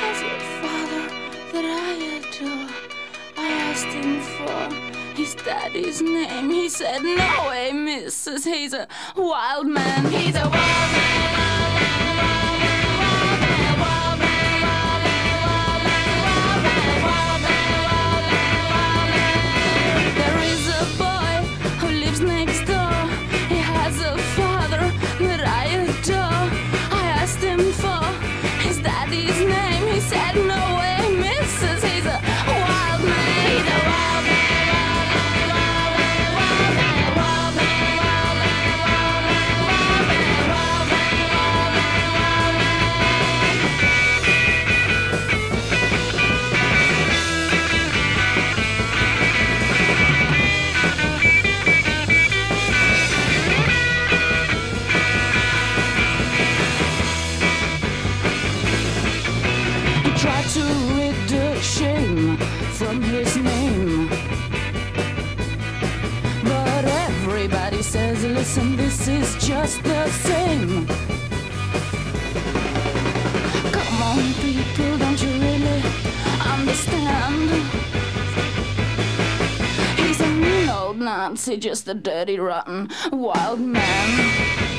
beloved father that I adore. I asked him for his daddy's name. He said, "No way, missus, he's a wild man. He's a wild man." Try to rid the shame from his name, but everybody says, "Listen, this is just the same." Come on, people, don't you really understand? He's an old Nazi, just a dirty, rotten wild man.